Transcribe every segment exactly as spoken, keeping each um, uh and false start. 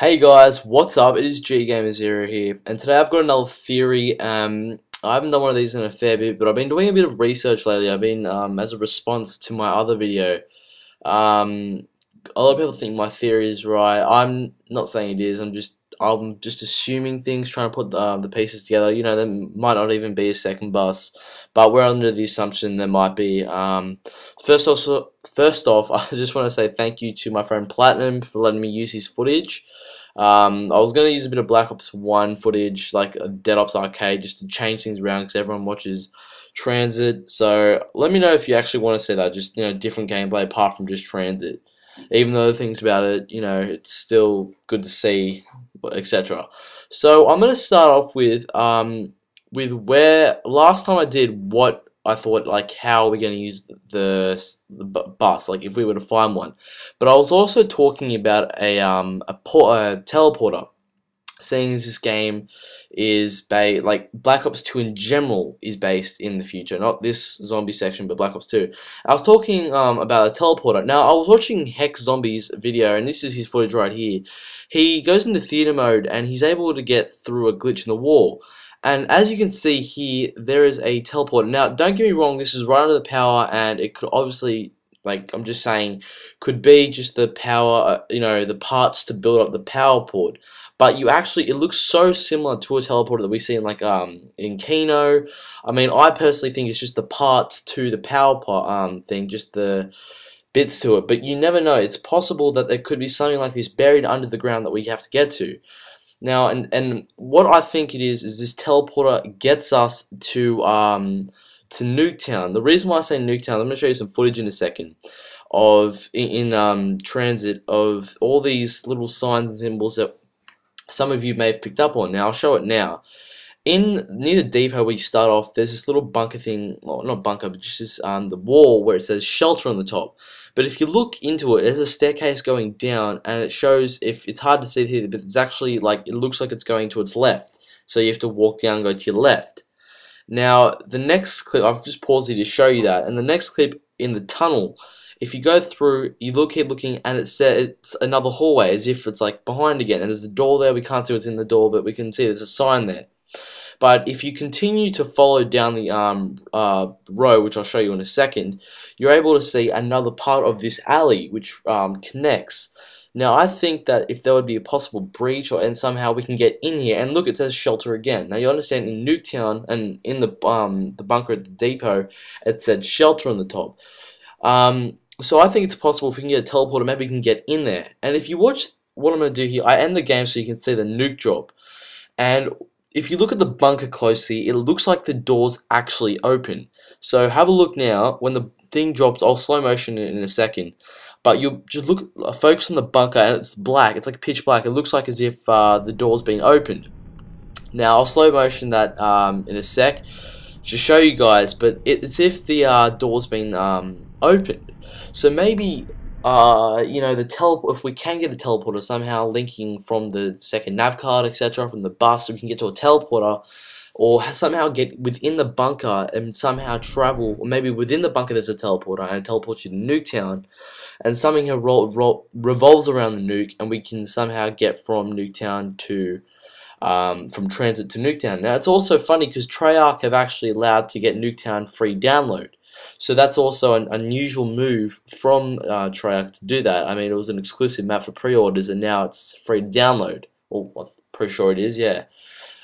Hey guys, what's up? It is GGamerZero here, and today I've got another theory. Um, I haven't done one of these in a fair bit, but I've been doing a bit of research lately. I've been, um, as a response to my other video, um, a lot of people think my theory is right. I'm not saying it is. I'm just, I'm just assuming things, trying to put uh, the pieces together. You know, there might not even be a second bus, but we're under the assumption there might be. Um, first also, first off, I just want to say thank you to my friend Platinum for letting me use his footage. Um, I was going to use a bit of Black Ops one footage, like Dead Ops Arcade, just to change things around because everyone watches TranZit. So let me know if you actually want to see that, just, you know, different gameplay apart from just TranZit. Even though the things about it, you know, it's still good to see, et cetera. So I'm going to start off with, um, with where, last time I did what I thought, like, how are we going to use the, the bus, like, if we were to find one. But I was also talking about a, um, a, port, a teleporter, seeing as this game is, ba like, Black Ops two in general is based in the future, not this zombie section, but Black Ops two. I was talking um, about a teleporter. Now, I was watching Hex Zombies' video, and this is his footage right here. He goes into theater mode, and he's able to get through a glitch in the wall. And as you can see here, there is a teleporter. Now, don't get me wrong, this is right under the power, and it could obviously, like, I'm just saying, could be just the power, you know, the parts to build up the power port. But you actually, it looks so similar to a teleporter that we see in, like, um, in Kino. I mean, I personally think it's just the parts to the power port, um, thing, just the bits to it. But you never know. It's possible that there could be something like this buried under the ground that we have to get to. Now, and, and what I think it is, is this teleporter gets us to, um, to Nuketown. The reason why I say Nuketown, I'm going to show you some footage in a second of, in, in um, TranZit, of all these little signs and symbols that some of you may have picked up on. Now, I'll show it now. In, near the depot where you start off, there's this little bunker thing, well, not bunker, but just this, um, the wall where it says shelter on the top. But if you look into it, there's a staircase going down, and it shows, if it's hard to see it here, but it's actually, like, it looks like it's going to its left. So you have to walk down and go to your left. Now, the next clip, I've just paused here to show you that, and the next clip in the tunnel, if you go through, you look, keep looking, and it says it's another hallway, as if it's, like, behind again, and there's a door there. We can't see what's in the door, but we can see there's a sign there. But if you continue to follow down the um, uh, row, which I'll show you in a second, you're able to see another part of this alley, which um, connects. Now, I think that if there would be a possible breach, or and somehow we can get in here, and look, it says shelter again. Now, you understand, in Nuketown and in the um, the bunker at the depot, it said shelter on the top. Um, so I think it's possible if we can get a teleporter, maybe we can get in there. And if you watch what I'm going to do here, I end the game so you can see the nuke drop. And if you look at the bunker closely, it looks like the doors actually open. So have a look now. When the thing drops, I'll slow motion it in a second. But you just look, focus on the bunker, and it's black. It's like pitch black. It looks like as if uh, the door's been opened. Now, I'll slow motion that um, in a sec to show you guys. But it, it's if the uh, door's been um, opened. So maybe, Uh, you know, the tele if we can get the teleporter somehow, linking from the second nav card, et cetera, from the bus, we can get to a teleporter, or somehow get within the bunker and somehow travel, or maybe within the bunker there's a teleporter, and it teleports you to Nuketown, and something revolves around the nuke, and we can somehow get from Nuketown to, um, from TranZit to Nuketown. Now, it's also funny because Treyarch have actually allowed to get Nuketown free download. So that's also an unusual move from uh, Treyarch to do that. I mean, it was an exclusive map for pre-orders, and now it's free to download. Well, I'm pretty sure it is, yeah.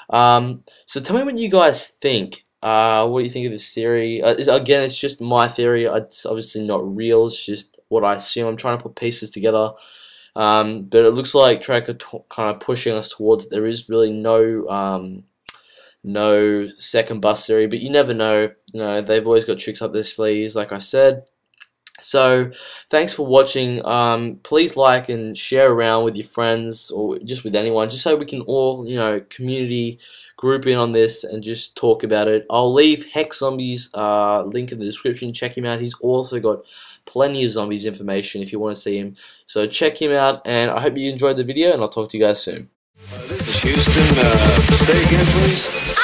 Um, so tell me what you guys think. Uh, what do you think of this theory? Uh, it's, again, it's just my theory. It's obviously not real. It's just what I assume. I'm trying to put pieces together. Um, but it looks like Treyarch are kind of pushing us towards, there is really no... Um, no second bus theory, but you never know. You know, they've always got tricks up their sleeves, like I said. So thanks for watching. Um, please like and share around with your friends, or just with anyone, just so we can all, you know, community group in on this and just talk about it. I'll leave Hex Zombies' uh, link in the description. Check him out. He's also got plenty of zombies information if you want to see him. So check him out, and I hope you enjoyed the video, and I'll talk to you guys soon. Uh, this is Houston. Uh, stay again, please.